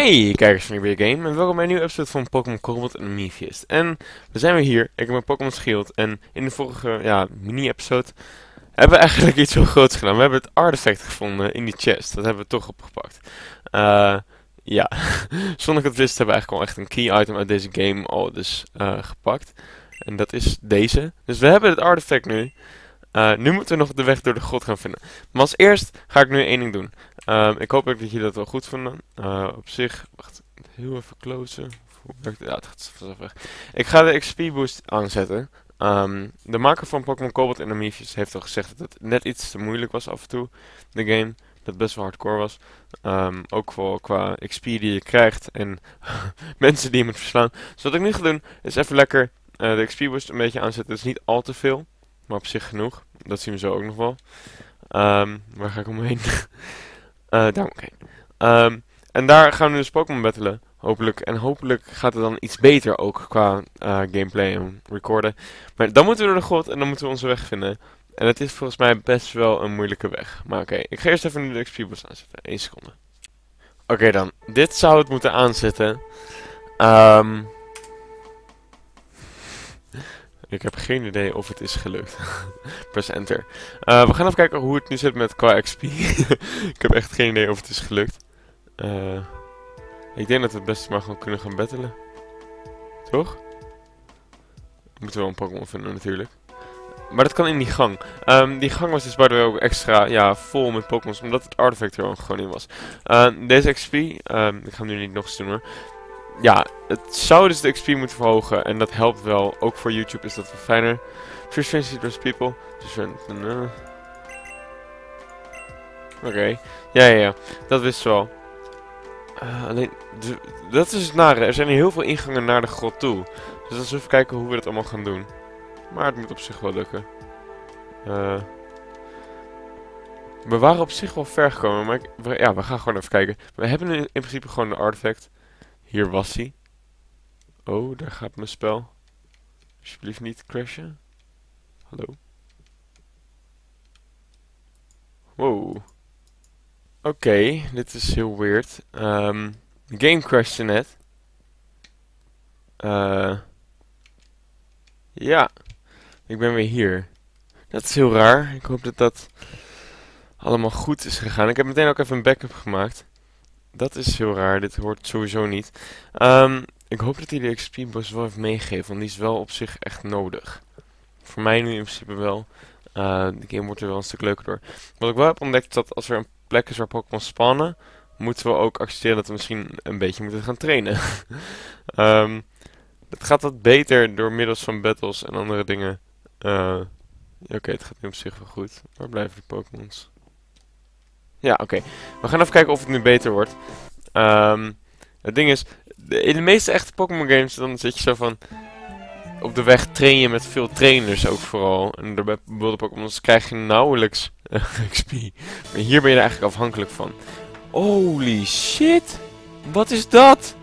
Hey kijkers van IkBenJeGame en welkom bij een nieuwe episode van Pokémon Cobalt en Amethyst. En we zijn weer hier, ik heb mijn Pokémon Shield en in de vorige mini-episode hebben we eigenlijk iets heel groots gedaan. We hebben het artefact gevonden in die chest, dat hebben we toch opgepakt. Zonder dat ik het wist hebben we eigenlijk al echt een key item uit deze game al dus gepakt. En dat is deze. Dus we hebben het artefact nu. Nu moeten we nog de weg door de grot gaan vinden. Maar als eerst ga ik nu één ding doen. Ik hoop dat jullie dat wel goed vonden. Op zich, wacht, heel even closen. Ja, het gaat vanzelf weg. Ik ga de XP boost aanzetten. De maker van Pokémon Cobalt en Amethyst heeft al gezegd dat het net iets te moeilijk was af en toe. De game, dat best wel hardcore was. Ook wel qua XP die je krijgt en mensen die je moet verslaan. Dus wat ik nu ga doen, is even lekker de XP boost een beetje aanzetten. Dat is niet al te veel. Maar op zich genoeg. Dat zien we zo ook nog wel. Waar ga ik omheen? En daar gaan we dus Pokémon battelen. Hopelijk. En hopelijk gaat het dan iets beter ook qua gameplay en recorden. Maar dan moeten we door de grot en dan moeten we onze weg vinden. En het is volgens mij best wel een moeilijke weg. Maar oké, ik ga eerst even de XP-boost aanzetten. 1 seconde. Oké dan. Dit zou het moeten aanzetten. Ik heb geen idee of het is gelukt. Press enter. We gaan even kijken hoe het nu zit met qua XP. Ik heb echt geen idee of het is gelukt. Ik denk dat we het beste maar gewoon kunnen gaan battelen. Toch? We moeten wel een Pokémon vinden natuurlijk. Maar dat kan in die gang. Die gang was dus by the way ook extra vol met Pokémons. Omdat het artefact er gewoon in was. Deze XP. Ik ga hem nu niet nog eens doen hoor. Ja, het zou dus de XP moeten verhogen en dat helpt wel. Ook voor YouTube is dat wel fijner. First Fancy People. Oké. Ja. Dat wist ze wel. Alleen, dat is het nare. Er zijn hier heel veel ingangen naar de grot toe. Dus dan zullen we even kijken hoe we dat allemaal gaan doen. Maar het moet op zich wel lukken. We waren op zich wel ver gekomen, maar we gaan gewoon even kijken. We hebben nu in principe gewoon de artefact. Hier was hij. Oh, daar gaat mijn spel. Alsjeblieft niet crashen. Hallo. Wow. Oké, dit is heel weird. De game crashte net. Ik ben weer hier. Dat is heel raar. Ik hoop dat dat allemaal goed is gegaan. Ik heb meteen ook even een backup gemaakt. Dat is heel raar, dit hoort sowieso niet. Ik hoop dat hij de XP-boost wel heeft meegegeven, want die is wel op zich echt nodig. Voor mij nu in principe wel. De game wordt er wel een stuk leuker door. Wat ik wel heb ontdekt is dat als er een plek is waar Pokémon spawnen, moeten we ook accepteren dat we misschien een beetje moeten gaan trainen. Het gaat wat beter door middels van battles en andere dingen. Oké, het gaat nu op zich wel goed. Waar blijven de Pokémons? Ja, oké. We gaan even kijken of het nu beter wordt. Het ding is, in de meeste echte Pokémon games, dan zit je zo van... Op de weg train je met veel trainers ook vooral. En bij wilde Pokémon's krijg je nauwelijks XP. Maar hier ben je er eigenlijk afhankelijk van. Holy shit! Wat is dat?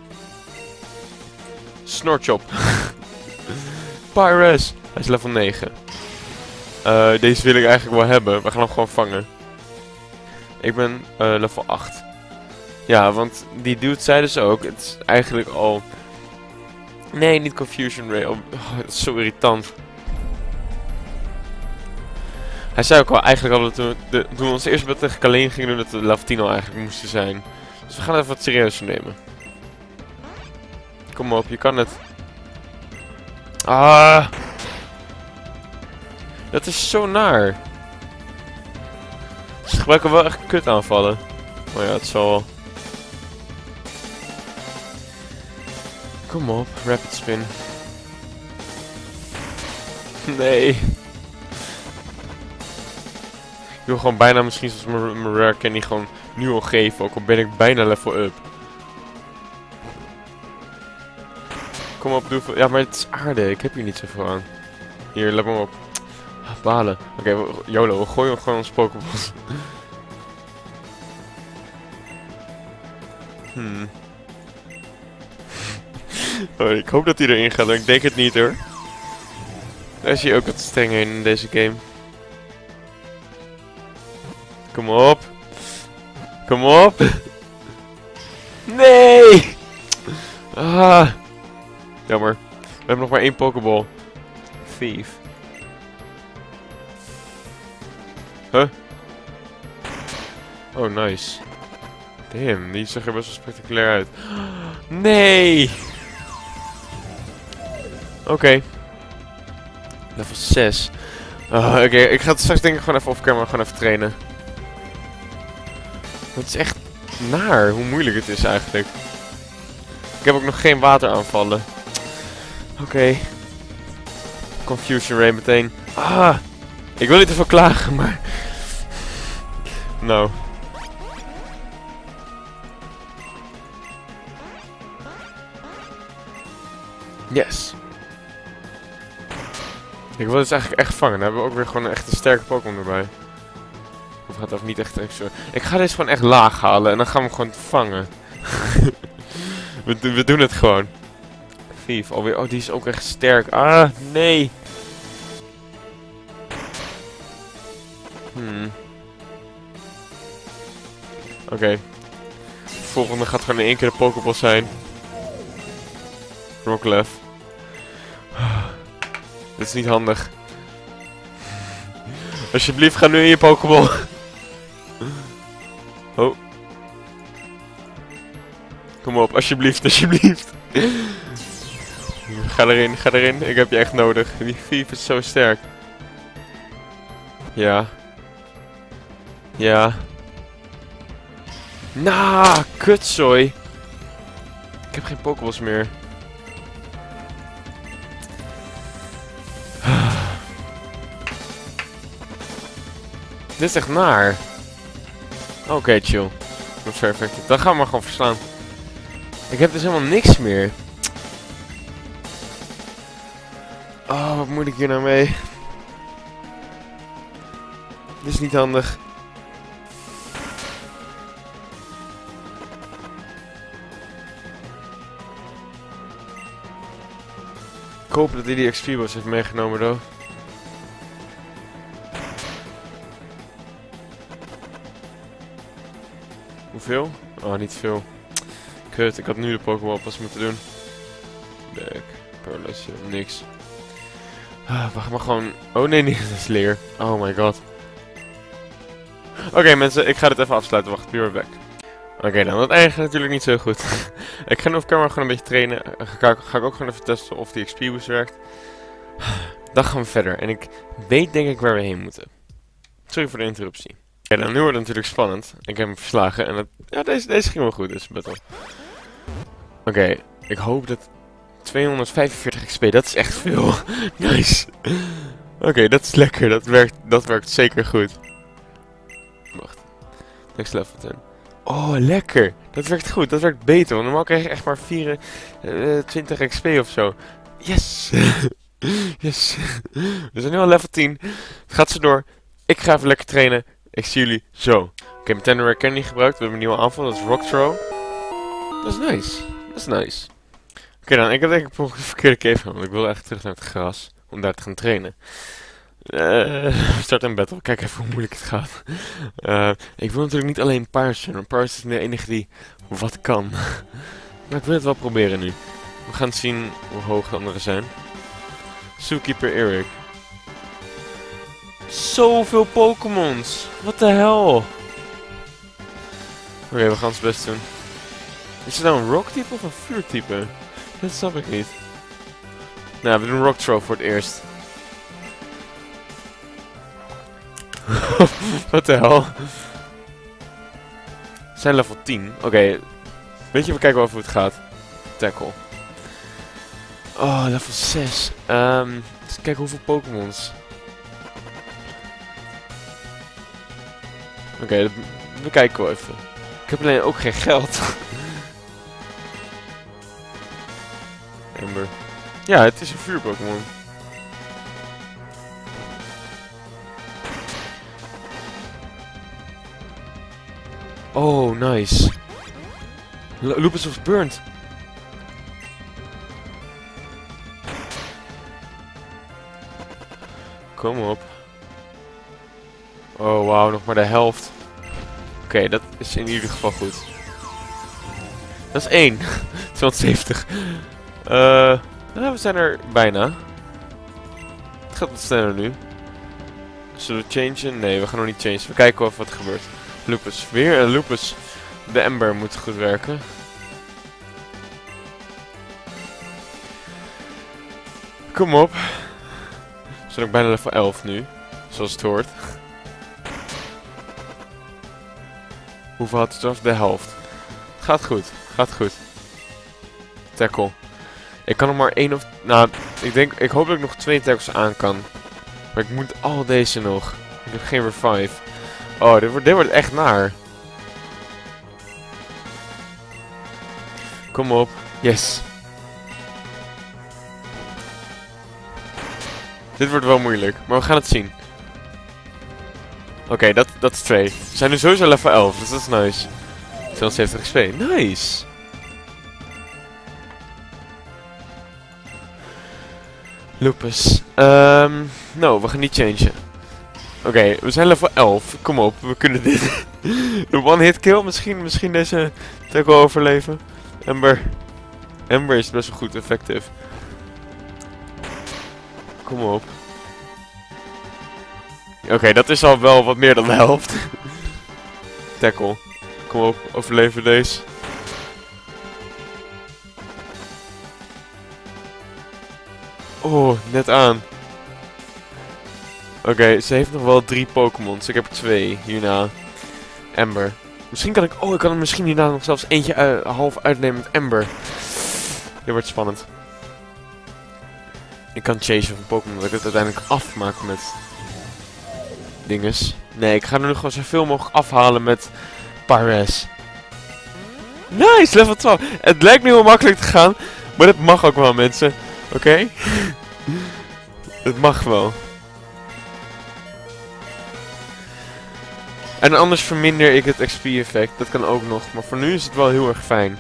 Snorchop. Pyrus. Hij is level 9. Deze wil ik eigenlijk wel hebben. We gaan hem gewoon vangen. Ik ben level 8. Ja, want die dude zei dus ook, het is eigenlijk al... Nee, niet Confusion Ray. Oh, dat is zo irritant. Hij zei ook al eigenlijk al dat toen we ons eerste battle tegen Kaleen gingen doen, dat we level 10 al eigenlijk moesten zijn. Dus we gaan even wat serieuzer nemen. Kom op, je kan het. Ah! Dat is zo naar. Ze gebruiken wel echt kut aanvallen. Maar ja, het zal wel. Kom op, rapid spin. Nee. Ik wil gewoon bijna misschien zoals mijn rare candy gewoon nu al geven. Ook al ben ik bijna level up. Kom op, doe veel. Ja, maar het is aarde. Ik heb hier niet zoveel aan. Hier, let me op. Balen. Oké, YOLO, we gooien gewoon ons Pokéballs. Oh, ik hoop dat hij erin gaat, maar ik denk het niet hoor. Daar zie je ook wat streng heen in deze game. Kom op. Kom op. Nee! Ah. Jammer. We hebben nog maar 1 Pokéball. Thief. Huh? Oh, nice. Damn, die zag er best wel spectaculair uit. Nee! Oké. Level 6. Oké, ik ga het straks denk ik gewoon even off-camera gewoon even trainen. Het is echt naar hoe moeilijk het is eigenlijk. Ik heb ook nog geen wateraanvallen. Oké. Confusion Ray meteen. Ah! Ik wil niet ervoor klagen, maar... Nou... Yes. Ik wil dit eigenlijk echt vangen. Dan hebben we ook weer gewoon een echte sterke Pokémon erbij. Of gaat dat niet echt extra... Ik ga deze gewoon echt laag halen en dan gaan we hem gewoon vangen. we doen het gewoon. Thief alweer. Oh, die is ook echt sterk. Ah, nee. Oké. Volgende gaat gewoon in één keer de Pokéball zijn. Rocklef. Dit is niet handig. Alsjeblieft, ga nu in je Pokéball. Oh. Kom op, alsjeblieft, alsjeblieft. Ga erin, ga erin. Ik heb je echt nodig. Die Thief is zo sterk. Ja. Ja. Nah, kutzooi. Ik heb geen Pokéballs meer. Dit is echt naar. Oké, chill. Perfect. Dan gaan we maar gewoon verslaan. Ik heb dus helemaal niks meer. Oh, wat moet ik hier nou mee? Dit is niet handig. Ik hoop dat hij die XP-boss heeft meegenomen, though. Hoeveel? Oh, niet veel. Kut, ik had nu de Pokémon pas moeten doen. Back. Paralysis, niks. Ah, wacht maar gewoon... Oh nee, dat is leer. Oh my god. Oké, mensen, ik ga dit even afsluiten. Wacht, be right back. Oké, dan dat eindigt natuurlijk niet zo goed. Ik ga nu op camera gewoon een beetje trainen. Ga ik ook gewoon even testen of die XP boost werkt. Dan gaan we verder. En ik weet denk ik waar we heen moeten. Sorry voor de interruptie. Ja, dan nu wordt het natuurlijk spannend. Ik heb hem verslagen en dat... Ja, deze ging wel goed, dus battle. Oké, ik hoop dat... 245 XP, dat is echt veel. Nice. Oké, dat is lekker. Dat werkt zeker goed. Wacht. Next level 10. Oh, lekker. Dat werkt goed. Dat werkt beter. Want normaal krijg je echt maar 24 XP of zo. Yes. Yes. We zijn nu al level 10. Het gaat zo door. Ik ga even lekker trainen. Ik zie jullie zo. Oké, mijn Tender Racker niet gebruikt. We hebben een nieuwe aanval. Dat is Rock Throw. Dat is nice. Dat is nice. Oké, dan. Ik heb denk ik de verkeerde cave gaan. Want ik wil echt terug naar het gras. Om daar te gaan trainen. Start een battle. Kijk even hoe moeilijk het gaat. Ik wil natuurlijk niet alleen Pyrus zijn. Want Pyrus is de enige die wat kan. Maar ik wil het wel proberen nu. We gaan zien hoe hoog de anderen zijn. Zookeeper Eric. Zoveel Pokémons! What the hell? Oké, we gaan ons best doen. Is het nou een rock-type of een vuurtype? Dat snap ik niet. Nou, we doen Rock Throw voor het eerst. What the hell? We zijn level 10. Oké. Weet je, we kijken wel even hoe het gaat. Tackle. Oh, level 6. Eens kijken hoeveel Pokémons. Oké, we kijken wel even. Ik heb alleen ook geen geld. Ember. Ja, het is een vuurpokémon. Oh, nice. Lupus was burnt. Kom op. Oh, wauw, nog maar de helft. Oké, dat is in ieder geval goed. Dat is 1. 270. Nou, we zijn er bijna. Het gaat wat sneller nu. Zullen we changen? Nee, we gaan nog niet changen. We kijken wel wat er gebeurt. Lupus. Weer een Lupus. De Ember moet goed werken. Kom op. We zijn ook bijna level 11 nu. Zoals het hoort. Hoeveel had het af? De helft. Gaat goed. Gaat goed. Tackle. Ik kan nog maar één of... Nou, ik hoop dat ik nog 2 tackles aan kan. Maar ik moet al deze nog. Ik heb geen revive. Oh, dit wordt echt naar. Kom op. Yes. Dit wordt wel moeilijk, maar we gaan het zien. Oké, dat is 2. We zijn nu sowieso level 11, dus dat is nice. 270 XP, nice! Lupus. Nou, we gaan niet changen. Oké, we zijn level 11. Kom op, we kunnen dit. De one-hit kill, misschien deze tackle overleven. Ember. Ember is best wel goed, effectief. Kom op. Oké, dat is al wel wat meer dan de helft. Tackle. Kom op, overleven deze. Oh, net aan. Oké, ze heeft nog wel 3 Pokémon. Dus ik heb er 2 hierna. Ember. Misschien kan ik... Oh, ik kan er misschien hierna nog zelfs eentje half uitnemen met Ember. Dit wordt spannend. Ik kan chasen van Pokémon, dat ik het uiteindelijk afmaak met... dinges. Nee, ik ga er nu gewoon zoveel mogelijk afhalen met... Pyrus. Nice, level 12. Het lijkt nu wel makkelijk te gaan, maar dat mag ook wel, mensen. Oké? Het mag wel. En anders verminder ik het XP-effect. Dat kan ook nog, maar voor nu is het wel heel erg fijn.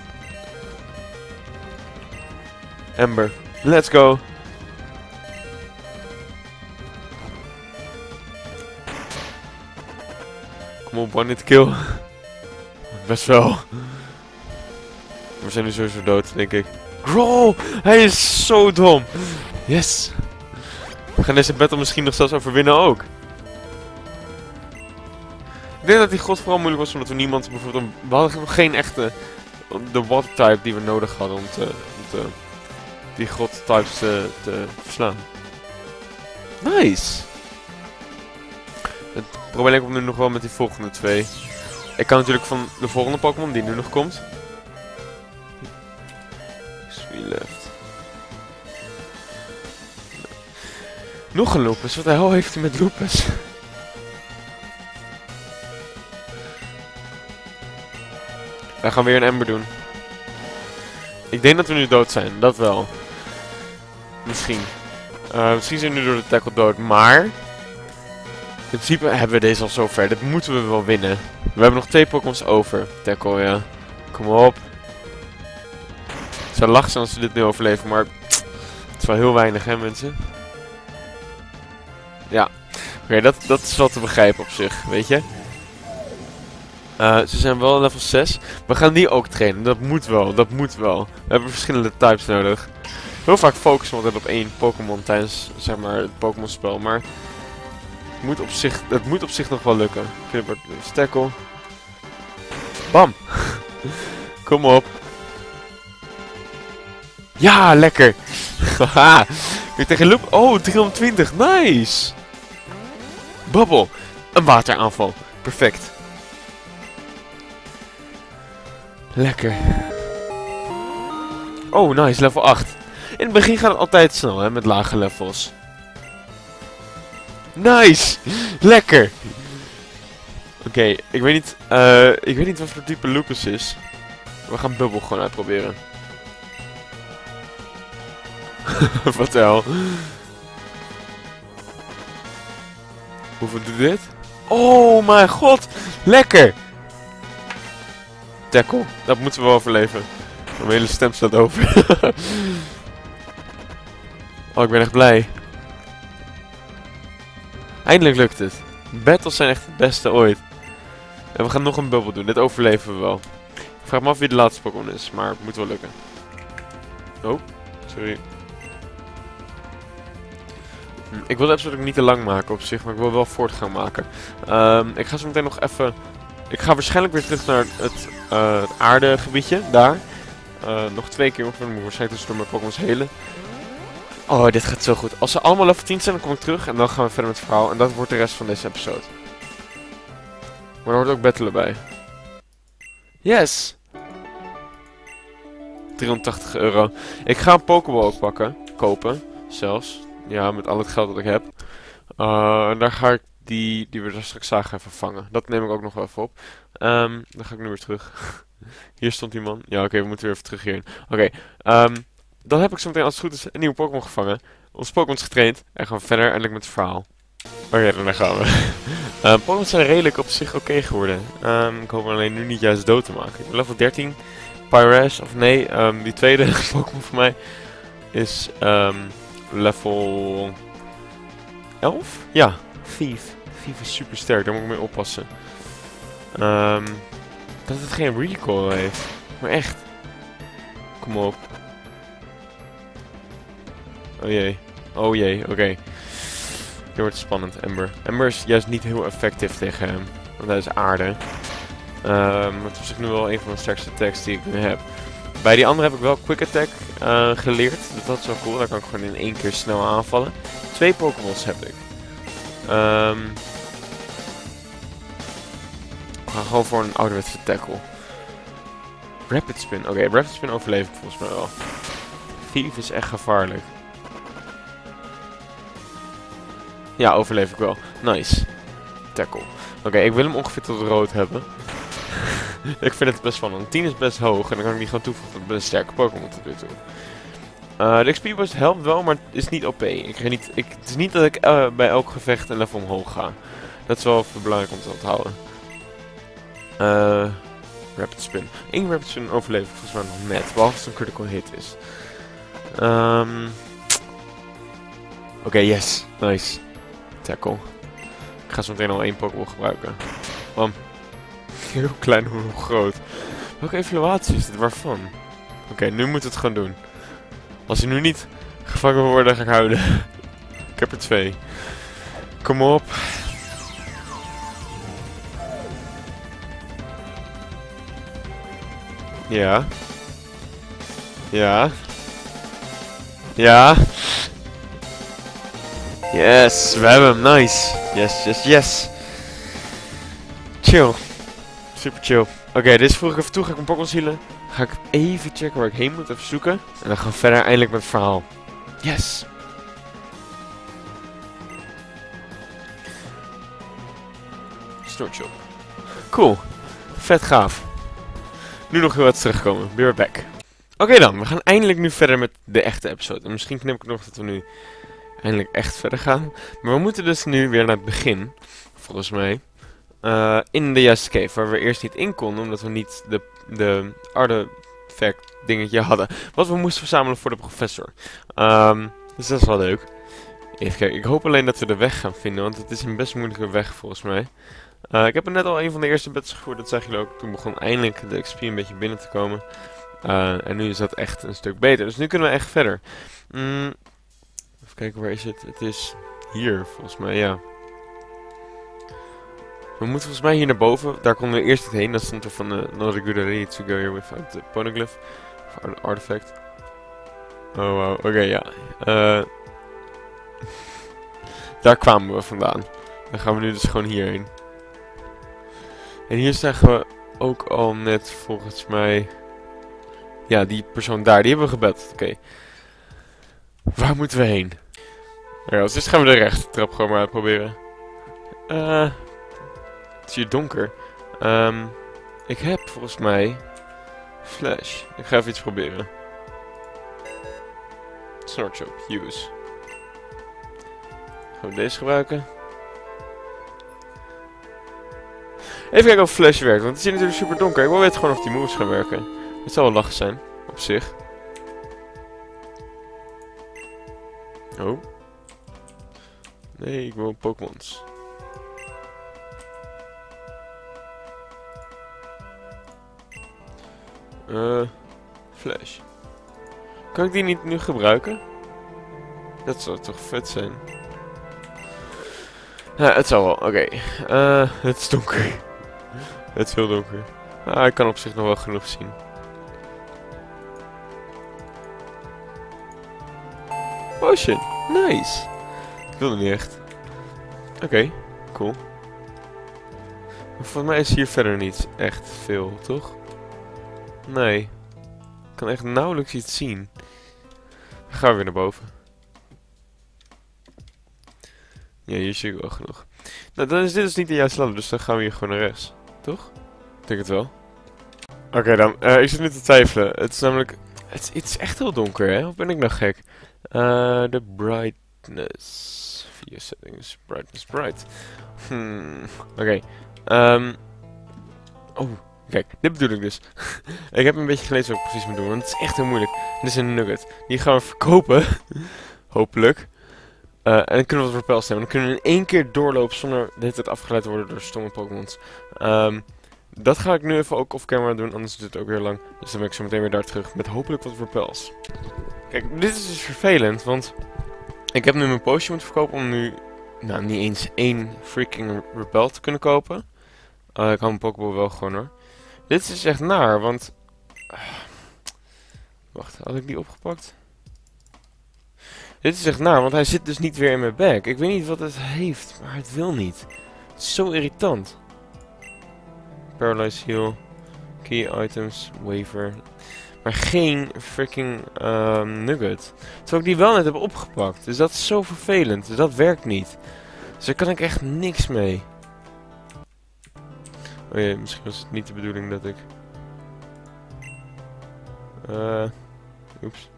Ember, let's go. Kom op, one hit kill. Best wel. We zijn nu sowieso dood, denk ik. Growl! Hij is zo dom. Yes. We gaan deze battle misschien nog zelfs overwinnen ook. Ik denk dat die god vooral moeilijk was omdat we niemand bijvoorbeeld... We hadden nog geen echte... De water type die we nodig hadden om die god types te verslaan. Nice. Het probleem komt nu nog wel met die volgende 2. Ik kan natuurlijk van de volgende Pokémon die nu nog komt. Sweet left. Nog een Lupus. Wat de hel heeft hij met Lupus? Wij gaan weer een Ember doen. Ik denk dat we nu dood zijn. Dat wel. Misschien. Misschien zijn we nu door de tackle dood. Maar... in principe hebben we deze al zover. Dit moeten we wel winnen. We hebben nog 2 Pokémon's over. Tackle, ja. Kom op. Het zou lachen zijn als we dit nu overleven, maar... het is wel heel weinig, hè, mensen? Ja. Oké, dat is wel te begrijpen op zich, weet je? Ze zijn wel level 6. We gaan die ook trainen. Dat moet wel, dat moet wel. We hebben verschillende types nodig. Heel vaak focussen we altijd op 1 Pokémon tijdens, zeg maar, het Pokémon-spel, maar... Het moet op zich nog wel lukken. Kribber, Stekkel. Bam! Kom op. Ja, lekker! Haha! Weer tegen Loop. Oh, 320, nice! Babbel! Een wateraanval. Perfect. Lekker. Oh, nice, level 8. In het begin gaat het altijd snel, hè, met lage levels. Nice! Lekker! Oké, ik weet niet wat voor type Lupus is. We gaan Bubbel gewoon uitproberen. Wat de hel? Hoeveel doet dit? Oh mijn god! Lekker! Tackle, dat moeten we wel overleven. Mijn hele stem staat over. Oh, ik ben echt blij. Eindelijk lukt het. Battles zijn echt het beste ooit. En we gaan nog een bubbel doen. Dit overleven we wel. vraag me af wie de laatste Pokémon is, maar het moet wel lukken. Oh, sorry. Ik wil de episode ook niet te lang maken op zich, maar ik wil wel voortgang maken. Ik ga zo meteen nog even... Ik ga waarschijnlijk weer terug naar het aardegebiedje, daar. Nog 2 keer, want dan moet ik waarschijnlijk dus door mijn Pokémon's helen. Oh, dit gaat zo goed. Als ze allemaal level 10 zijn, dan kom ik terug en dan gaan we verder met het verhaal. En dat wordt de rest van deze episode. Maar er hoort ook battelen bij. Yes! €83. Ik ga een Pokéball ook pakken. Kopen, zelfs. Ja, met al het geld dat ik heb. En daar ga ik die we daar straks zagen even vangen. Dat neem ik ook nog wel even op. Dan ga ik nu weer terug. Hier stond die man. Ja, oké, we moeten weer even terug hierin. Oké, dan heb ik zometeen als het goed is een nieuwe Pokémon gevangen. Ons Pokémon is getraind. En gaan we verder eindelijk met het verhaal. Oké, dan gaan we. Pokémon zijn redelijk op zich oké geworden. Ik hoop alleen nu niet juist dood te maken. Ik ben level 13. Pyrus, of nee, die tweede Pokémon voor mij is level 11? Ja, Thief. Thief is super sterk, daar moet ik mee oppassen. Dat het geen recoil heeft. Maar echt. Kom op. Oh jee. Oh jee, oké. Dit wordt spannend, Ember. Ember is juist niet heel effectief tegen hem. Want hij is aarde. Het is nu wel een van de sterkste attacks die ik nu heb. Bij die andere heb ik wel Quick Attack geleerd. Dus dat is wel cool. Daar kan ik gewoon in 1 keer snel aanvallen. 2 Pokémon's heb ik. We gaan gewoon voor een ouderwetse tackle. Rapid Spin. Oké, Rapid Spin overleef ik volgens mij wel. Thief is echt gevaarlijk. Ja, overleef ik wel. Nice. Tackle. Oké, ik wil hem ongeveer tot rood hebben. Ik vind het best spannend. 10 is best hoog en dan kan ik die gewoon toevoegen. Dat is een sterke Pokémon tot nu toe. De XP boost helpt wel, maar het is niet OP. Het is niet dat ik bij elk gevecht een level omhoog ga. Dat is wel even belangrijk om te onthouden. Rapid Spin. 1 Rapid Spin overleef ik volgens mij nog net. Behalve als het een critical hit is. Oké, yes. Nice. Tackle. Ik ga zo meteen al 1 Pokémon gebruiken. Bam. Heel klein, hoe groot. Welke evaluatie is dit? Waarvan? Oké, nu moet het gaan doen. Als hij nu niet gevangen wordt, dan ga ik huilen. Ik heb er 2. Kom op. Ja. Ja. Ja. Yes, we hebben hem. Nice. Yes, yes, yes. Chill. Super chill. Oké, dit is vroeg ik even toe. Ga ik mijn Pokémon healen. Ga ik even checken waar ik heen moet. Even zoeken. En dan gaan we verder eindelijk met het verhaal. Yes. Snorchop. Cool. Vet gaaf. Nu nog heel wat terugkomen. We're back. Oké, dan. We gaan eindelijk nu verder met de echte episode. En misschien knip ik nog dat we nu eindelijk echt verder gaan. Maar we moeten dus nu weer naar het begin. Volgens mij. In de juiste cave, waar we eerst niet in konden, omdat we niet de artefact dingetje hadden. Wat we moesten verzamelen voor de professor. Dus dat is wel leuk. Even kijken, ik hoop alleen dat we de weg gaan vinden, want het is een best moeilijke weg volgens mij. Ik heb er net al een van de eerste battles gevoerd, dat zag jullie ook. Toen begon eindelijk de XP een beetje binnen te komen. En nu is dat echt een stuk beter, dus nu kunnen we echt verder. Even kijken, waar is het? Het is hier volgens mij, ja. We moeten volgens mij hier naar boven, daar konden we eerst niet heen. Dat stond er van another good idea to go here without the poneglyph. Of artifact. Oh wow, oké ja. Daar kwamen we vandaan. Dan gaan we nu dus gewoon hierheen. En hier zagen we ook al net volgens mij... Ja, die persoon daar, die hebben we gebed. Oké. Waar moeten we heen? Ja, als eerst gaan we de rechte trap gewoon maar uitproberen. Het is hier donker. Ik heb volgens mij Flash. Ik ga even iets proberen. Snorchop, use. Gaan we deze gebruiken? Even kijken of Flash werkt, want het is hier natuurlijk super donker. Ik wil weten gewoon of die moves gaan werken. Het zal wel lachen zijn, op zich. Oh. Nee, ik wil Pokémons. Flash. Kan ik die niet nu gebruiken? Dat zou toch vet zijn. Ja, het zou wel. Oké. Het is donker. Het is heel donker. Ah, ik kan op zich nog wel genoeg zien. Potion. Nice. Ik wilde niet echt. Oké. Cool. Maar volgens mij is hier verder niet echt veel, toch? Nee. Ik kan echt nauwelijks iets zien. Dan gaan we weer naar boven. Ja, hier zie ik wel genoeg. Nou, dan is dit dus niet de juiste land, dus dan gaan we hier gewoon naar rechts. Toch? Ik denk het wel. Oké dan, ik zit nu te twijfelen. Het is namelijk... Het is echt heel donker, hè? Of ben ik nou gek? De brightness. 4 settings. Brightness, bright. Oké. Oh, kijk. Dit bedoel ik dus. Ik heb een beetje gelezen wat ik precies moet doen, want het is echt heel moeilijk. Dit is een nugget. Die gaan we verkopen. Hopelijk. En dan kunnen we wat repels nemen. Dan kunnen we in één keer doorlopen zonder de hele tijd afgeleid te worden door stomme Pokémons. Dat ga ik nu even ook off-camera doen, anders duurt het ook weer lang. Dus dan ben ik zo meteen weer daar terug met hopelijk wat repels. Kijk, dit is dus vervelend, want ik heb nu mijn potion moeten verkopen om nu, nou, niet eens één freaking repel te kunnen kopen. Ik hou mijn Pokéball wel gewoon hoor. Dit is dus echt naar, want... wacht, had ik die opgepakt? Dit is echt naar, want hij zit dus niet weer in mijn bag. Ik weet niet wat het heeft, maar het wil niet. Het is zo irritant. Paralyze heal, key items, waiver. Maar geen freaking nugget. Terwijl ik die wel net heb opgepakt. Dus dat is zo vervelend. Dus dat werkt niet. Dus daar kan ik echt niks mee. Oh jee, misschien was het niet de bedoeling dat ik... Oeps.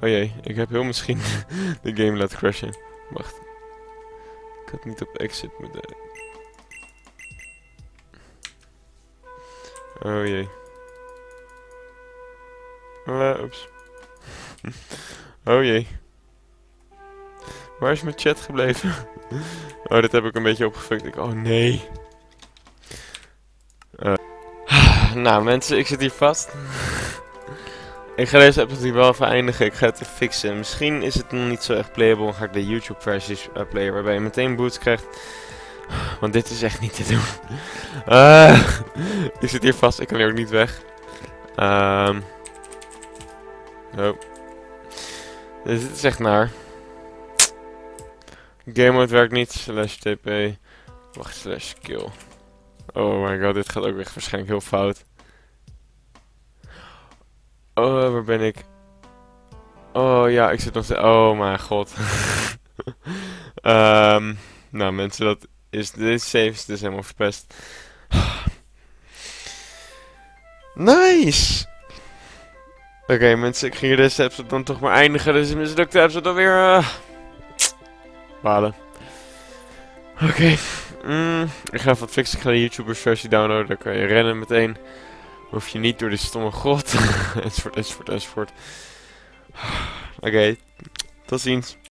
Oh jee, ik heb heel misschien de game laten crashen. Wacht. Ik had niet op exit moeten. Oh jee. Oeps. Oh jee. Waar is mijn chat gebleven? Oh, dat heb ik een beetje opgefukt. Oh nee. Nou mensen, ik zit hier vast. Ik ga deze episode wel even eindigen. Ik ga het fixen. Misschien is het nog niet zo echt playable. Dan ga ik de YouTube versies playen waarbij je meteen boots krijgt. Want dit is echt niet te doen. Ik zit hier vast. Ik kan hier ook niet weg. Oh. Dus dit is echt naar. Game mode werkt niet. /tp. Wacht, /kill. Oh my god, dit gaat ook echt waarschijnlijk heel fout. Oh, waar ben ik? Oh ja, ik zit nog steeds... Oh mijn god. Nou mensen, dat is... Dit save is dus helemaal verpest. Nice! Oké mensen, ik ging hier deze episode dan toch maar eindigen. Dus het mislukte episode alweer... Balen. Oké. Ik ga even wat fixen. Ik ga de YouTubers versie downloaden. Dan kan je rennen meteen. Hoef je niet door die stomme grot. Enzovoort. Oké. Tot ziens.